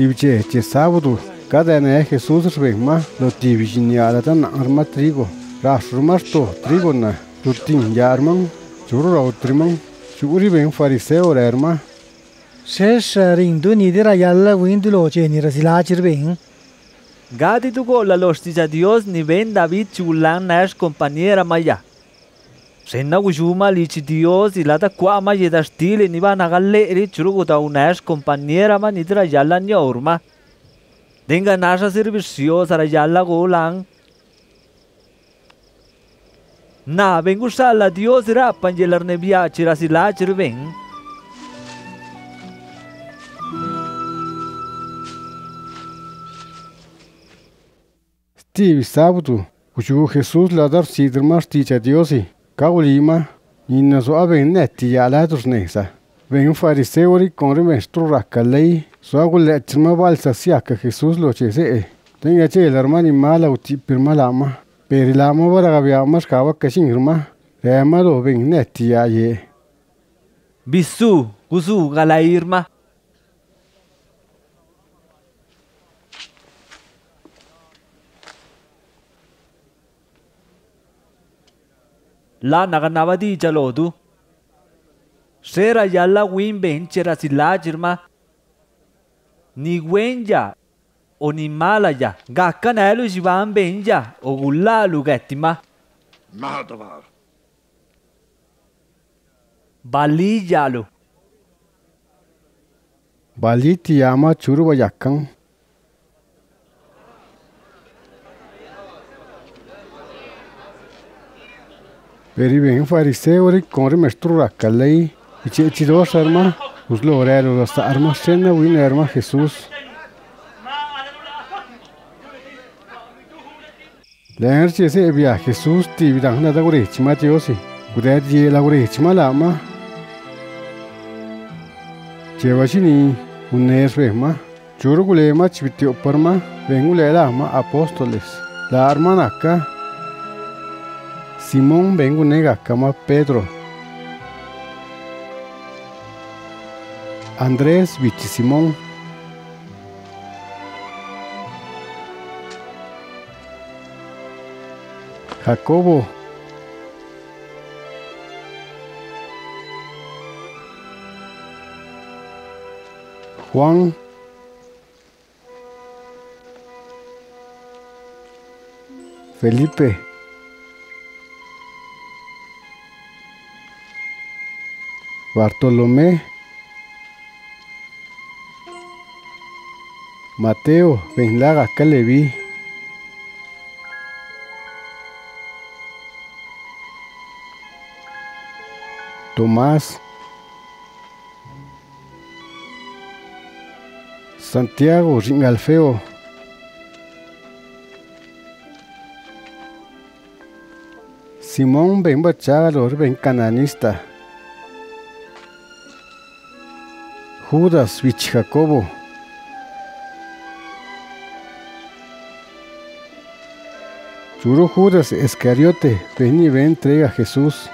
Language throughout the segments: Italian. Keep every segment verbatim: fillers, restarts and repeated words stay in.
Divce che sabato cada ne Gesù svegma lo divinialatan arma trigo rasrumasto trigo na tutin yarman churro otriman churi ben fariseo erma ses rinduni dira yalla windulo che ni rasilachir ben gadi tu gola los tija dios ni ben david chulan nas compañera maya senna gujuma lichi dios ilata kwama yeda stile ni bana galle eri churugo ta unas compañera manitra yalla ni urma denga nasha servicio sara yalla golan na vengu sala dios ra panjelar ne bia chirasila chirben Steve sabutu kuchu Jesus la dar sidr marticha diosi Caolima, in suave netti alla tornesa. Ven un fariseori con rimestro raccalei, suagulle ma valsa sia che Gesù lo cese. Tenga ce l'armani mala uti per malama, per il amo varagavia mascava che singirma, e amalo ven netti aie. Bisù, gusu galairma. La naganava di jalodu. Sera yalla win ben c'era si la girma. Ni wenja o ni malaya. Gakkanelu si van benja o gulla lugettima. Madavar. Bali jalo. Bali ti ama churva yakkan. Per i ben fariseori con rimestro raccalei, i ceci dos arma, uslo orero da sta arma scena win arma Gesù. L'erci se via Gesù ti vidana da gureci matiosi, gureci la gureci malama. Cevacini, un esvema, ciurgulema civitio parma, vengule lama apostoles, la arma nacca. Simón vengo nega cama Pedro Andrés Vici Simón Jacobo Juan Felipe Bartolomé, Mateo, Benlaga, Calevi, Tomás, Santiago, Ringalfeo, Simón, Ben Bachagalo, Ben Cananista. Judas, Vich Jacobo, Churo Judas, Escariote, ven y ven, entrega a Jesús.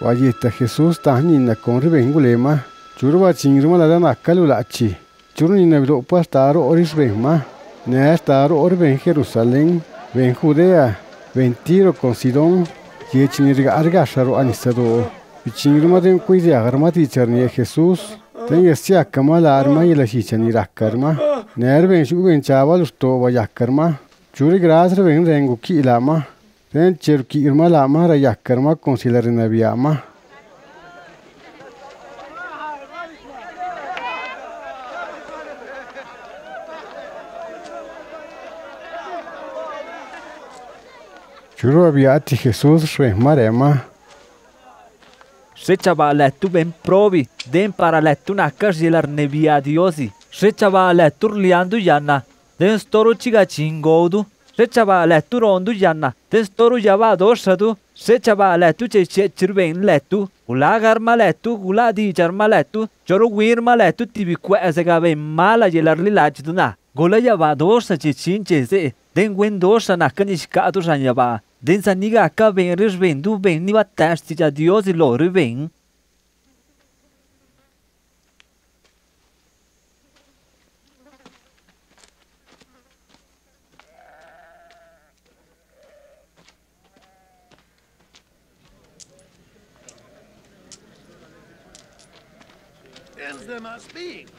Valleta Jesús, Tanina, Conri, Vengulema, Churo Bachingirma, la dana, Calulachi, Churo Ninabro, Pastaro, Oris, Vengma. Nestar orbe in Jerusalén, ven Judea, ven Tiro con Sidón, y echinirga argasharo anistado. Y chingirma de un cuidea garmaticharnie Jesús, tenga siakama la arma y la chichanirakarma, nerven suben chavalos to vayakarma, churigras reven renguki lama, ten cherki irma lama rayakarma con silarinaviama. Churro aviati Jesús re marema. Se chavala tu ben provi, den para la tuna casielar nevia diosi. Se chavala turliando yana, den storo chigachin godu. Se c'ava letto rondo gianna, te storu giava dorsato, se c'ava letto c'è cirben letto, ula garma letto, ula di charma letto, gioro guirma letto tibi qua se cave mala gelarli lacituna, gola giava dorsa c'è cince se, denguen dorsa naccaniscato sanjava, densa niga caven risvendu ben niva testi già diosi loro ben.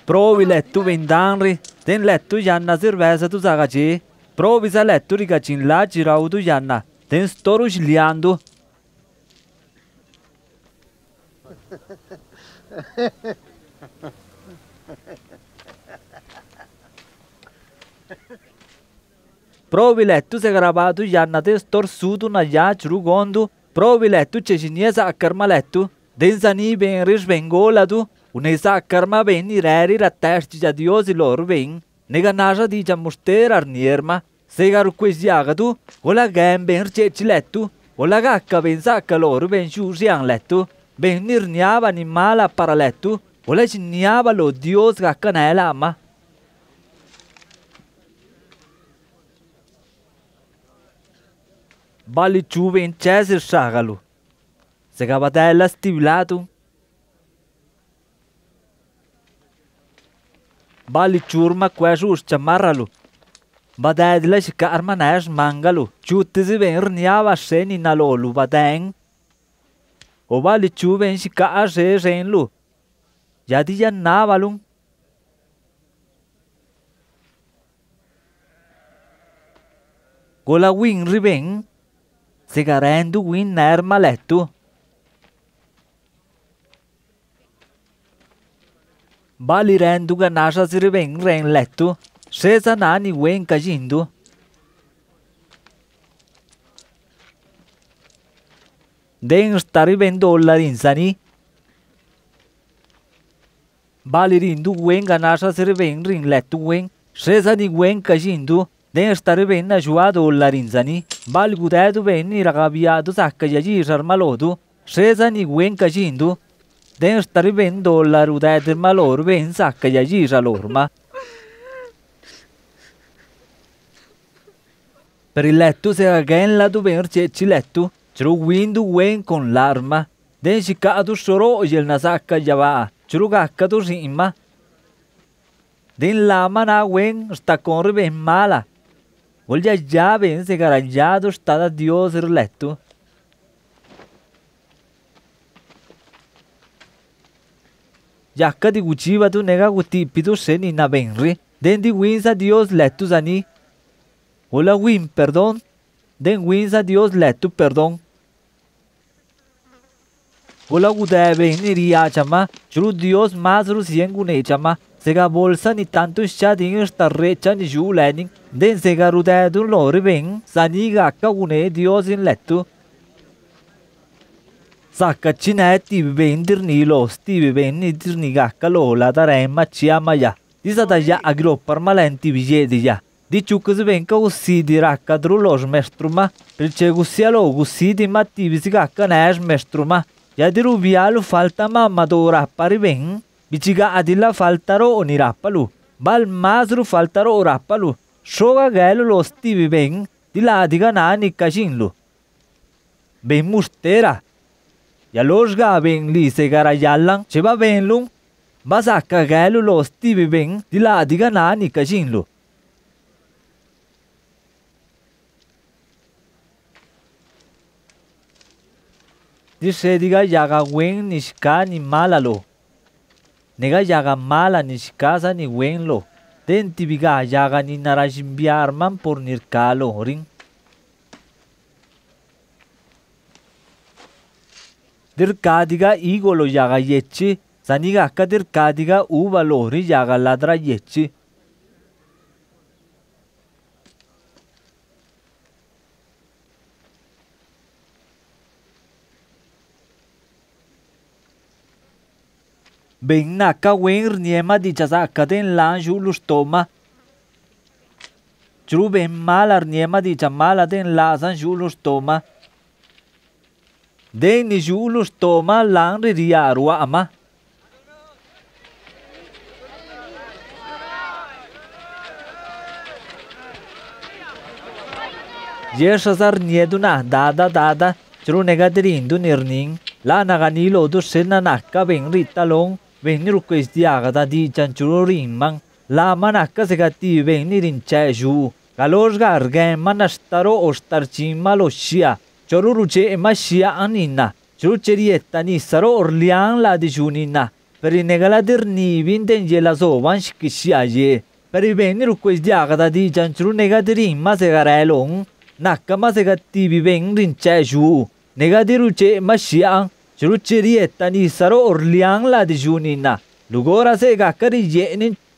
Provi letto vent'anni, ten letto Janna cerveza tu sagaci, provi sa letto ricacin la girau tu Janna, ten storo sliando. Provi letto se gravato Janna ten storsuto na ya rugondo, provi letto c'è cinese a carmaletto, ten sani ben risvengola tu. Un'esa karma veni rari la testa di osi loro ven, nega nasa di giamustera arnierma, segaru quesiagatu, o la gambe in ceci letto, o la gacca pensacca loro ven sian letto, ben nirniava animala a paraletto, o la ciniava lo dios gaccanella ama. Bali ciuve in cesir sagalu, segavatella stivlatum. Bali ciurma quesu sciamarralu. Badai della scicarma nes mangalu. Ciutti si venirniava sen in alolu baden. O bali ciuven scicara se senlu. Jadi jannavalum. Gola win riben. Sigarendu win ner malettu. Bali renduga nasha si riven ren letto, sesa nani wen cagindo. Den sta riven dollari insani. Bali rindu wen ganasha si riven rin letto wen, sesa di wen cagindo, den sta riven na giua dollari insani. Bali gudetu ven i ragabiato sacca giagi sarmalodo, sesa di wen cagindo. Den sta rivendo la rudete ma loro ben sacca gli agisa l'orma. Per il letto se again la tu ben c'è letto, c'è lo windu wen con l'arma. Den si cadu soro e il nasacca gli va, c'è lo cacca tu simma. Den la mana wen sta con riven mala. Voglia già ben se garaggiato sta da Dio ser letto. Giacca di cuciva tu nega cutipitu sen in avenri, den di winsa dios lettu sani. O la win perdon, den winsa dios lettu perdon. O la gudeve in iriachama, ciru dios masru sien gunechama, sega bolsa ni tanto sciadin starreccia ni giù lenin, den sega rudedu lori ben, sani gacca gune dios in lettu. Sacca cinetti vendirni lo stivi venni dirni gacca lola da remma ciama ya. Di sataya agropar malenti vigedi ya. Di ciucca si venca così di racca drullo smestruma. Per c'è così a lo così di mattivi si gacca ne smestruma. Ya di rubialu falta mamma do rappari ven. Biciga adilla faltaro oni rappalu. Bal masru faltaro rappalu. Soga gelo lo stivi ven. Di la diga nani cacinlu. Ben mustera. Ya los gaben li se garayallan, ce va ben lum, ma sacca gelu lo stivi ben di la di ganani cacinlu. Di sediga yaga wen nishka ni malalo, nega yaga mala nishkasa ni wenlo, den tibiga yaga ni narajimbiarman por nirkalo rin. Dirkadiga igolo yaga yecci, sanigacca dirkadiga uva lori yaga ladra yecci. Bennacca wenr niema di casacca den langiu lo stoma. Trubem malar niema di chamala den lazan julus toma. Den julus toma lang riarua ama. Yeshazar nieduna dada dada trunegadrin dunirning. La naganilo do senanaka ben ritalong venir questiagada di chanchurin man. La manaka segati venir in cheju. Galosgar gen manastaro ostarcima lo shia. Choruruce e mashia anina. Chucherietta nisaro orlian la dijunina. Per i negaladirni vindengela sovanski shiaje. Per i venir questiagada di chanchunegadrin masegarelong. Nakama segati venir in cheju. Negadiruce mashiang, cirucerietta nisaro orlian la dijunina. Lugora sega carigenin